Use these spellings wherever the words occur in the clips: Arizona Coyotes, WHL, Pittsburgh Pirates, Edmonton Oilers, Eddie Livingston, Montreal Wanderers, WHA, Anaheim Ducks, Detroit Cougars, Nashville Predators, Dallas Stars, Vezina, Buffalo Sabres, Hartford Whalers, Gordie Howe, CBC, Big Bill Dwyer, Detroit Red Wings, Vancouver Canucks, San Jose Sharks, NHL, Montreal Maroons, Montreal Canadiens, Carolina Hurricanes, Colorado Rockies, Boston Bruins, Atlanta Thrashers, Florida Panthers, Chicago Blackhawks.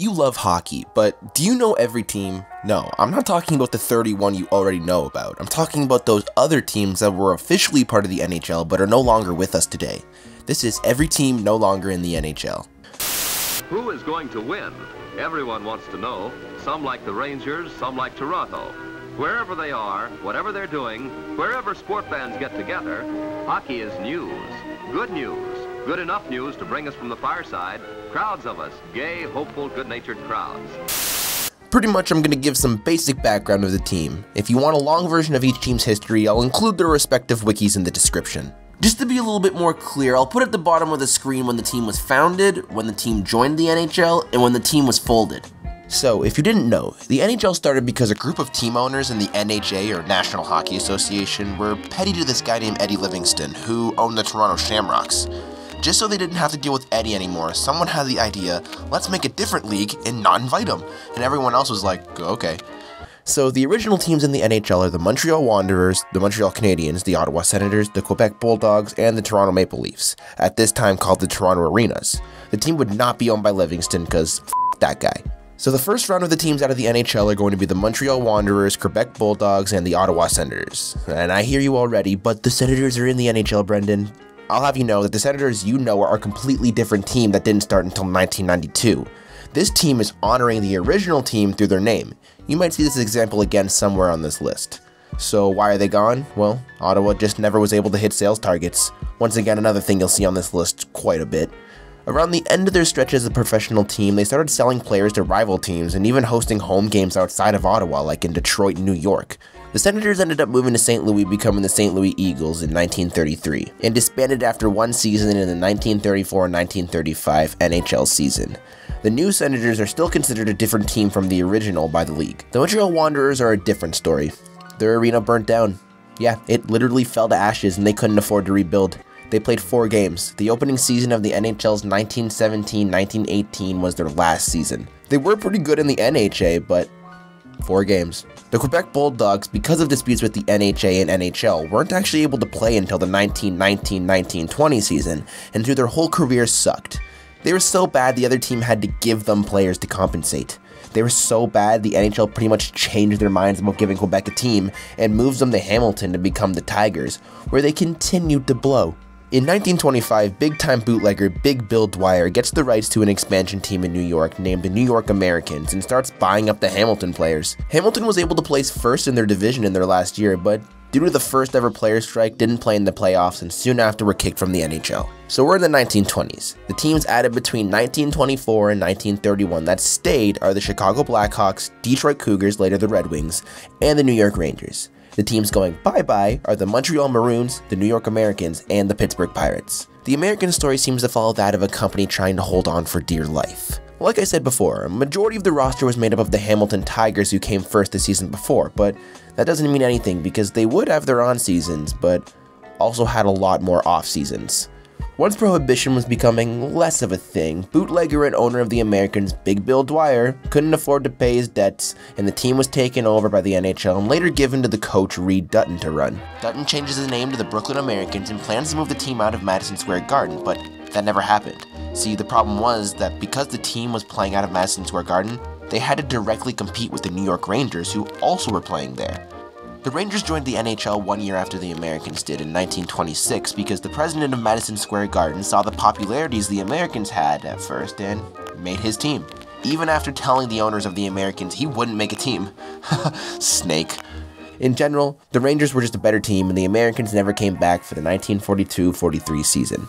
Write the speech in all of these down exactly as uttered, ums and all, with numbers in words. You love hockey, but do you know every team? No, I'm not talking about the thirty-one you already know about. I'm talking about those other teams that were officially part of the N H L but are no longer with us today. This is every team no longer in the N H L. Who is going to win? Everyone wants to know. Some like the Rangers, some like Toronto. Wherever they are, whatever they're doing, wherever sport fans get together, hockey is news. Good news. Good enough news to bring us from the fireside. Crowds of us, gay, hopeful, good-natured crowds. Pretty much I'm going to give some basic background of the team. If you want a long version of each team's history, I'll include their respective wikis in the description. Just to be a little bit more clear, I'll put at the bottom of the screen when the team was founded, when the team joined the N H L, and when the team was folded. So, if you didn't know, the N H L started because a group of team owners in the N H A, or National Hockey Association, were petty to this guy named Eddie Livingston, who owned the Toronto Shamrocks. Just so they didn't have to deal with Eddie anymore, someone had the idea, let's make a different league and not invite him. And everyone else was like, okay. So the original teams in the N H L are the Montreal Wanderers, the Montreal Canadiens, the Ottawa Senators, the Quebec Bulldogs, and the Toronto Maple Leafs, at this time called the Toronto Arenas. The team would not be owned by Livingston, because f*** that guy. So the first round of the teams out of the N H L are going to be the Montreal Wanderers, Quebec Bulldogs, and the Ottawa Senators. And I hear you already, but the Senators are in the N H L, Brendan. I'll have you know that the Senators you know are a completely different team that didn't start until nineteen ninety-two. This team is honoring the original team through their name. You might see this example again somewhere on this list. So why are they gone? Well, Ottawa just never was able to hit sales targets. Once again, another thing you'll see on this list quite a bit. Around the end of their stretch as a professional team, they started selling players to rival teams and even hosting home games outside of Ottawa, like in Detroit and New York. The Senators ended up moving to Saint Louis, becoming the Saint Louis Eagles in nineteen thirty-three, and disbanded after one season in the nineteen thirty-four nineteen thirty-five N H L season. The new Senators are still considered a different team from the original by the league. The Montreal Wanderers are a different story. Their arena burnt down. Yeah, it literally fell to ashes and they couldn't afford to rebuild. They played four games. The opening season of the N H L's nineteen seventeen nineteen eighteen was their last season. They were pretty good in the N H A, but four games. The Quebec Bulldogs, because of disputes with the N H A and N H L, weren't actually able to play until the nineteen nineteen nineteen twenty season, and through their whole career sucked. They were so bad the other team had to give them players to compensate. They were so bad the N H L pretty much changed their minds about giving Quebec a team and moves them to Hamilton to become the Tigers, where they continued to blow. In nineteen twenty-five, big-time bootlegger Big Bill Dwyer gets the rights to an expansion team in New York named the New York Americans and starts buying up the Hamilton players. Hamilton was able to place first in their division in their last year, but due to the first ever player strike, didn't play in the playoffs and soon after were kicked from the N H L. So we're in the nineteen twenties. The teams added between nineteen twenty-four and nineteen thirty-one that stayed are the Chicago Blackhawks, Detroit Cougars, later the Red Wings, and the New York Rangers. The teams going bye-bye are the Montreal Maroons, the New York Americans, and the Pittsburgh Pirates. The American story seems to follow that of a company trying to hold on for dear life. Like I said before, a majority of the roster was made up of the Hamilton Tigers who came first the season before, but that doesn't mean anything because they would have their on-seasons, but also had a lot more off-seasons. Once prohibition was becoming less of a thing, bootlegger and owner of the Americans, Big Bill Dwyer, couldn't afford to pay his debts, and the team was taken over by the N H L and later given to the coach Reed Dutton to run. Dutton changes his name to the Brooklyn Americans and plans to move the team out of Madison Square Garden, but that never happened. See, the problem was that because the team was playing out of Madison Square Garden, they had to directly compete with the New York Rangers, who also were playing there. The Rangers joined the N H L one year after the Americans did in nineteen twenty-six because the president of Madison Square Garden saw the popularities the Americans had at first and made his team. Even after telling the owners of the Americans he wouldn't make a team. Snake. In general, the Rangers were just a better team and the Americans never came back for the nineteen forty-two forty-three season.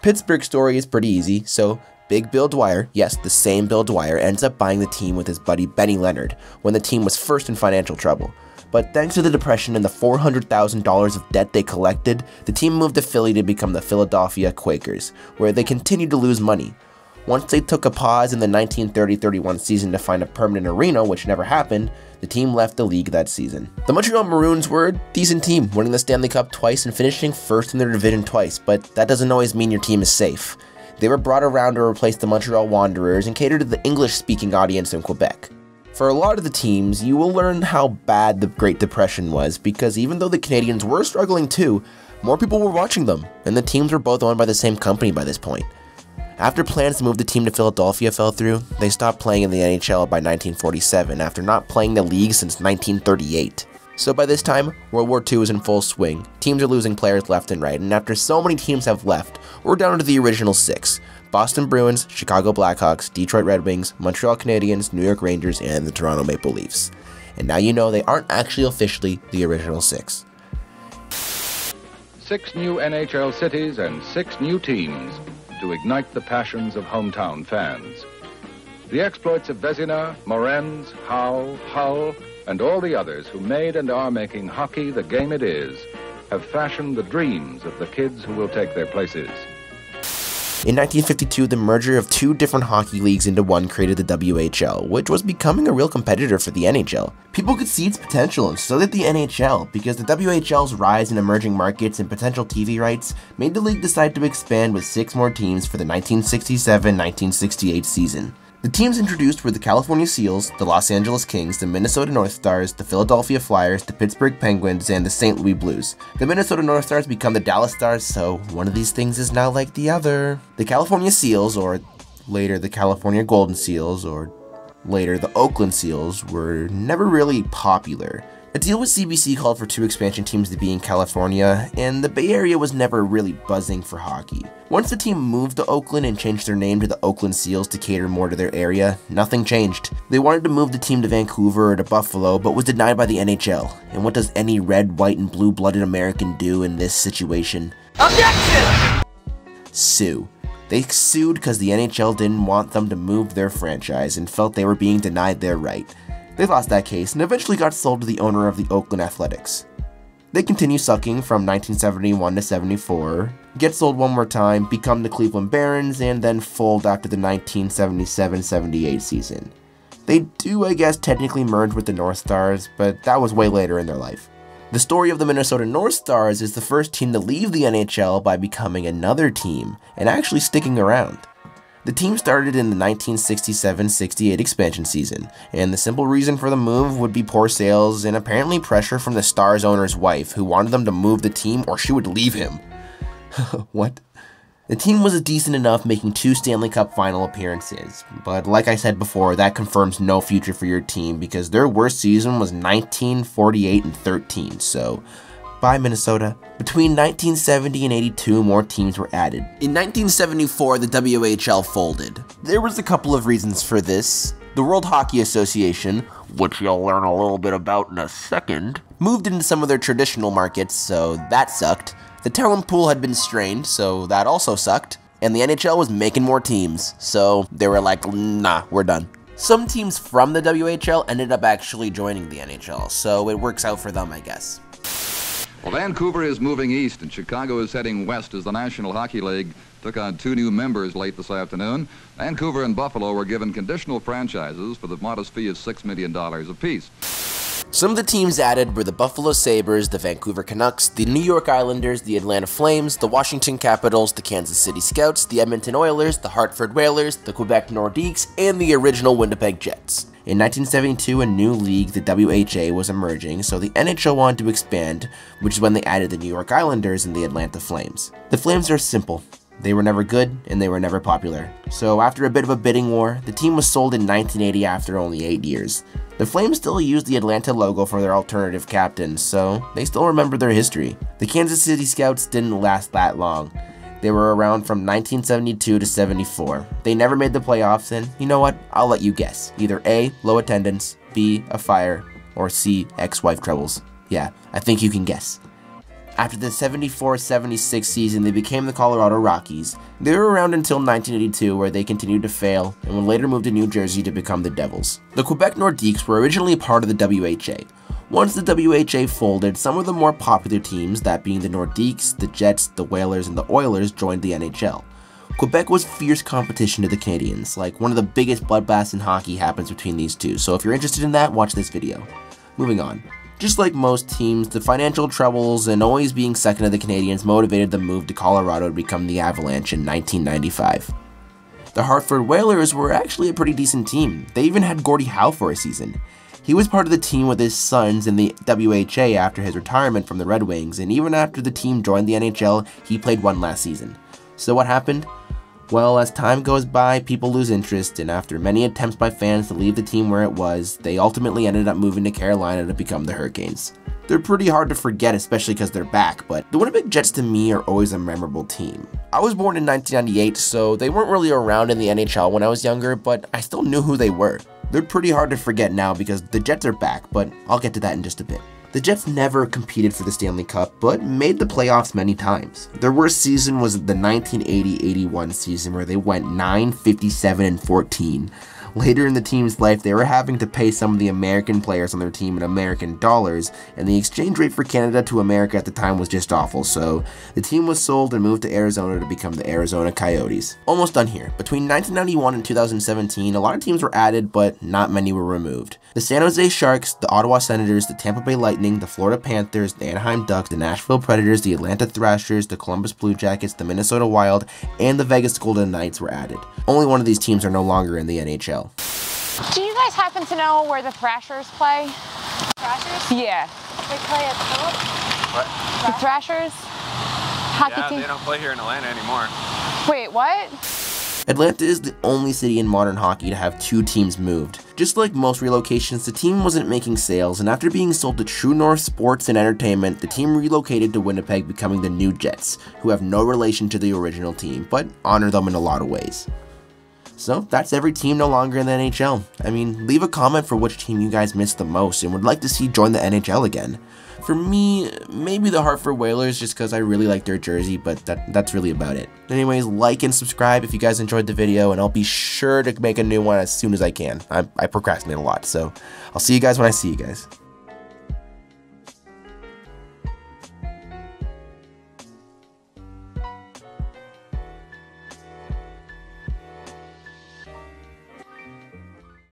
Pittsburgh's story is pretty easy, so Big Bill Dwyer, yes, the same Bill Dwyer, ends up buying the team with his buddy Benny Leonard when the team was first in financial trouble. But thanks to the Depression and the four hundred thousand dollars of debt they collected, the team moved to Philly to become the Philadelphia Quakers, where they continued to lose money. Once they took a pause in the nineteen thirty thirty-one season to find a permanent arena, which never happened, the team left the league that season. The Montreal Maroons were a decent team, winning the Stanley Cup twice and finishing first in their division twice, but that doesn't always mean your team is safe. They were brought around to replace the Montreal Wanderers and cater to the English-speaking audience in Quebec. For a lot of the teams, you will learn how bad the Great Depression was because even though the Canadiens were struggling too, more people were watching them, and the teams were both owned by the same company by this point. After plans to move the team to Philadelphia fell through, they stopped playing in the N H L by nineteen forty-seven after not playing the league since nineteen thirty-eight. So by this time, World War Two is in full swing, teams are losing players left and right, and after so many teams have left, we're down to the original six: Boston Bruins, Chicago Blackhawks, Detroit Red Wings, Montreal Canadiens, New York Rangers, and the Toronto Maple Leafs. And now you know they aren't actually officially the original six. Six new N H L cities and six new teams to ignite the passions of hometown fans. The exploits of Vezina, Morenz, Howe, Hull, and all the others who made and are making hockey the game it is, have fashioned the dreams of the kids who will take their places. In nineteen fifty-two, the merger of two different hockey leagues into one created the W H L, which was becoming a real competitor for the N H L. People could see its potential, and so did the N H L, because the W H L's rise in emerging markets and potential T V rights made the league decide to expand with six more teams for the nineteen sixty-seven nineteen sixty-eight season. The teams introduced were the California Seals, the Los Angeles Kings, the Minnesota North Stars, the Philadelphia Flyers, the Pittsburgh Penguins, and the Saint Louis Blues. The Minnesota North Stars become the Dallas Stars, so one of these things is now like the other. The California Seals, or later the California Golden Seals, or later the Oakland Seals, were never really popular. A deal with C B C called for two expansion teams to be in California, and the Bay Area was never really buzzing for hockey. Once the team moved to Oakland and changed their name to the Oakland Seals to cater more to their area, nothing changed. They wanted to move the team to Vancouver or to Buffalo, but was denied by the N H L. And what does any red, white, and blue-blooded American do in this situation? Objection! Sue. They sued because the N H L didn't want them to move their franchise and felt they were being denied their right. They lost that case and eventually got sold to the owner of the Oakland Athletics. They continue sucking from nineteen seventy-one to seventy-four, get sold one more time, become the Cleveland Barons, and then fold after the nineteen seventy-seven seventy-eight season. They do, I guess, technically merge with the North Stars, but that was way later in their life. The story of the Minnesota North Stars is the first team to leave the N H L by becoming another team and actually sticking around. The team started in the nineteen sixty-seven sixty-eight expansion season, and the simple reason for the move would be poor sales and apparently pressure from the Stars owner's wife, who wanted them to move the team or she would leave him. What? The team was decent enough, making two Stanley Cup final appearances, but like I said before, that confirms no future for your team because their worst season was nineteen forty-eight and thirteen, so bye Minnesota. Between nineteen seventy and eighty-two, more teams were added. In nineteen seventy-four, the W H L folded. There was a couple of reasons for this. The World Hockey Association, which you'll learn a little bit about in a second, moved into some of their traditional markets, so that sucked. The talent pool had been strained, so that also sucked. And the N H L was making more teams, so they were like, nah, we're done. Some teams from the W H L ended up actually joining the N H L, so it works out for them, I guess. Well, Vancouver is moving east and Chicago is heading west as the National Hockey League took on two new members late this afternoon. Vancouver and Buffalo were given conditional franchises for the modest fee of six million dollars apiece. Some of the teams added were the Buffalo Sabres, the Vancouver Canucks, the New York Islanders, the Atlanta Flames, the Washington Capitals, the Kansas City Scouts, the Edmonton Oilers, the Hartford Whalers, the Quebec Nordiques, and the original Winnipeg Jets. In nineteen seventy-two, a new league, the W H A, was emerging, so the N H L wanted to expand, which is when they added the New York Islanders and the Atlanta Flames. The Flames are simple. They were never good, and they were never popular. So after a bit of a bidding war, the team was sold in nineteen eighty after only eight years. The Flames still used the Atlanta logo for their alternative captain, so they still remember their history. The Kansas City Scouts didn't last that long. They were around from nineteen seventy-two to seventy-four. They never made the playoffs, and you know what? I'll let you guess. Either A, low attendance, B, a fire, or C, ex-wife troubles. Yeah, I think you can guess. After the seventy-four seventy-six season, they became the Colorado Rockies. They were around until nineteen eighty-two, where they continued to fail, and would later move to New Jersey to become the Devils. The Quebec Nordiques were originally part of the W H A. Once the W H A folded, some of the more popular teams, that being the Nordiques, the Jets, the Whalers, and the Oilers, joined the N H L. Quebec was fierce competition to the Canadiens, like one of the biggest bloodbaths in hockey happens between these two, so if you're interested in that, watch this video. Moving on. Just like most teams, the financial troubles and always being second to the Canadiens motivated the move to Colorado to become the Avalanche in nineteen ninety-five. The Hartford Whalers were actually a pretty decent team. They even had Gordie Howe for a season. He was part of the team with his sons in the W H A after his retirement from the Red Wings, and even after the team joined the N H L, he played one last season. So what happened? Well, as time goes by, people lose interest, and after many attempts by fans to leave the team where it was, they ultimately ended up moving to Carolina to become the Hurricanes. They're pretty hard to forget, especially because they're back, but the Winnipeg Jets to me are always a memorable team. I was born in nineteen ninety-eight, so they weren't really around in the N H L when I was younger, but I still knew who they were. They're pretty hard to forget now because the Jets are back, but I'll get to that in just a bit. The Jets never competed for the Stanley Cup, but made the playoffs many times. Their worst season was the nineteen eighty eighty-one season, where they went nine, fifty-seven, and fourteen. Later in the team's life, they were having to pay some of the American players on their team in American dollars, and the exchange rate for Canada to America at the time was just awful, so the team was sold and moved to Arizona to become the Arizona Coyotes. Almost done here. Between nineteen ninety-one and two thousand seventeen, a lot of teams were added, but not many were removed. The San Jose Sharks, the Ottawa Senators, the Tampa Bay Lightning, the Florida Panthers, the Anaheim Ducks, the Nashville Predators, the Atlanta Thrashers, the Columbus Blue Jackets, the Minnesota Wild, and the Vegas Golden Knights were added. Only one of these teams are no longer in the N H L. Do you guys happen to know where the Thrashers play? Thrashers? Yeah. They play at Philip? What? The Thrashers? Hockey yeah, team? They don't play here in Atlanta anymore. Wait, what? Atlanta is the only city in modern hockey to have two teams moved. Just like most relocations, the team wasn't making sales, and after being sold to True North Sports and Entertainment, the team relocated to Winnipeg, becoming the New Jets, who have no relation to the original team, but honor them in a lot of ways. So that's every team no longer in the N H L. I mean, leave a comment for which team you guys miss the most and would like to see join the N H L again. For me, maybe the Hartford Whalers, just because I really like their jersey, but that, that's really about it. Anyways, like and subscribe if you guys enjoyed the video, and I'll be sure to make a new one as soon as I can. I, I procrastinate a lot, so I'll see you guys when I see you guys.